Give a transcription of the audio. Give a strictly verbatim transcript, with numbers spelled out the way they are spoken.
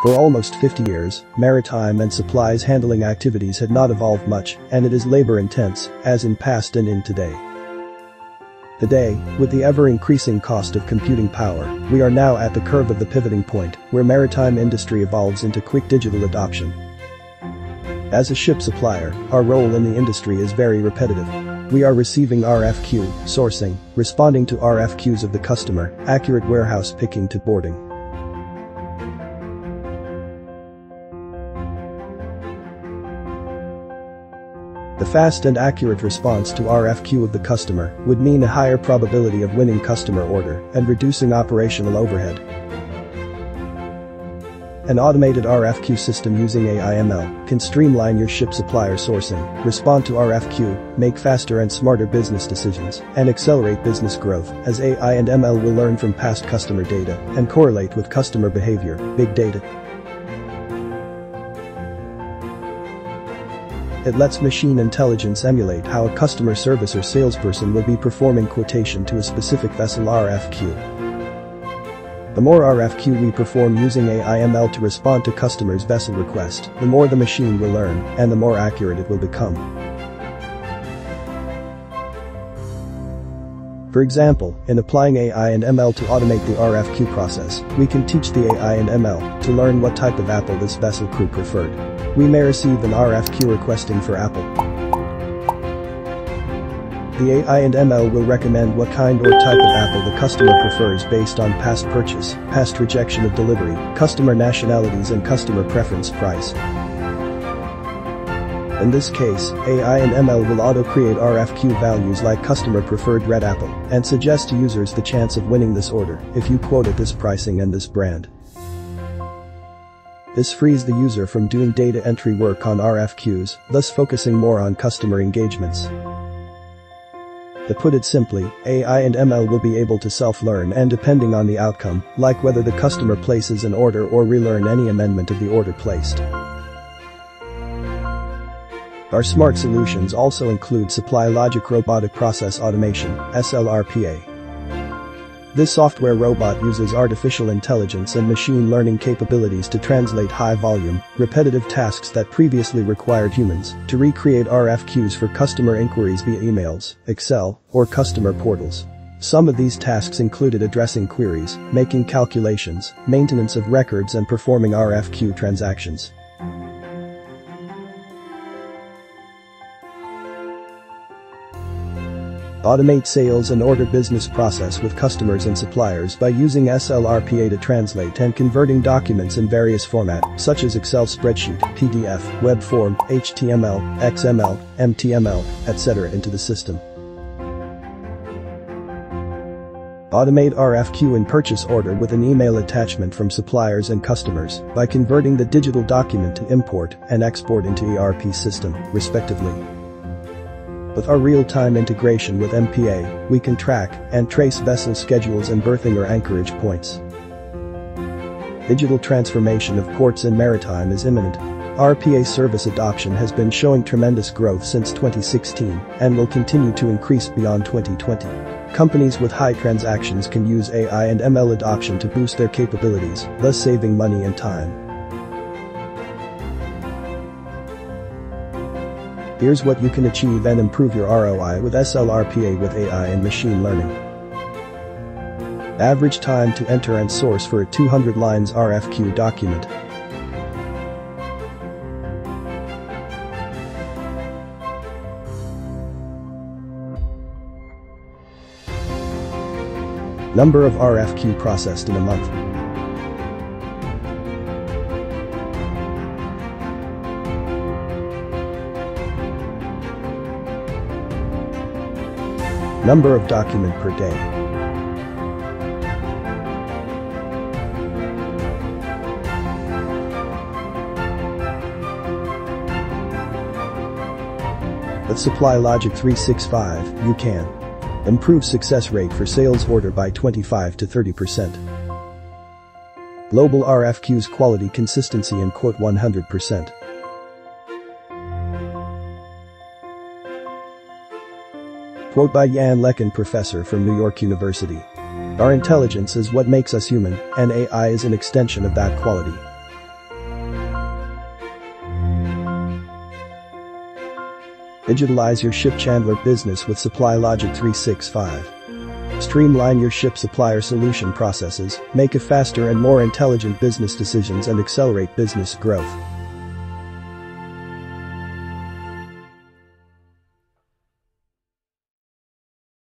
For almost fifty years, maritime and supplies handling activities had not evolved much, and it is labor-intense, as in past and in today. Today, with the ever-increasing cost of computing power, we are now at the curve of the pivoting point, where maritime industry evolves into quick digital adoption. As a ship supplier, our role in the industry is very repetitive. We are receiving R F Q, sourcing, responding to R F Qs of the customer, accurate warehouse picking to boarding. The fast and accurate response to R F Q of the customer would mean a higher probability of winning customer order and reducing operational overhead. An automated R F Q system using A I M L can streamline your ship supplier sourcing, respond to R F Q, make faster and smarter business decisions, and accelerate business growth, as A I and M L will learn from past customer data and correlate with customer behavior, big data. It lets machine intelligence emulate how a customer service or salesperson will be performing quotation to a specific vessel R F Q. The more R F Q we perform using A I M L to respond to customers' vessel request, the more the machine will learn, and the more accurate it will become. For example, in applying A I and M L to automate the R F Q process, we can teach the A I and M L to learn what type of apple this vessel crew preferred. We may receive an R F Q requesting for apple. The A I and M L will recommend what kind or type of apple the customer prefers based on past purchase, past rejection of delivery, customer nationalities and customer preference price. In this case, A I and M L will auto-create R F Q values like customer preferred red apple and suggest to users the chance of winning this order if you quote at this pricing and this brand. This frees the user from doing data entry work on R F Qs, thus focusing more on customer engagements. To put it simply, A I and M L will be able to self-learn and, depending on the outcome, like whether the customer places an order or relearn any amendment of the order placed. Our smart solutions also include Supply Logic Robotic Process Automation, S L R P A. This software robot uses artificial intelligence and machine learning capabilities to translate high-volume, repetitive tasks that previously required humans to recreate R F Qs for customer inquiries via emails, Excel, or customer portals. Some of these tasks included addressing queries, making calculations, maintenance of records, and performing R F Q transactions. Automate sales and order business process with customers and suppliers by using S L R P A to translate and converting documents in various formats such as Excel spreadsheet, P D F, web form, H T M L, X M L, M T M L, et cetera into the system. Automate R F Q and purchase order with an email attachment from suppliers and customers by converting the digital document to import and export into E R P system, respectively. With our real-time integration with M P A, we can track and trace vessel schedules and berthing or anchorage points. Digital transformation of ports and maritime is imminent. R P A service adoption has been showing tremendous growth since twenty sixteen and will continue to increase beyond twenty twenty. Companies with high transactions can use A I and M L adoption to boost their capabilities, thus saving money and time. Here's what you can achieve and improve your R O I with S L R P A with A I and machine learning. Average time to enter and source for a two hundred lines R F Q document. Number of R F Q processed in a month. Number of document per day. With Supply Logic three sixty-five, you can improve success rate for sales order by twenty-five to thirty percent. Global R F Qs quality consistency and quote one hundred percent. Quote by Jan Lekin, professor from New York University. Our intelligence is what makes us human, and A I is an extension of that quality. Digitalize your ship chandler business with Supply Logic three sixty-five. Streamline your ship supplier solution processes, make a faster and more intelligent business decisions and accelerate business growth.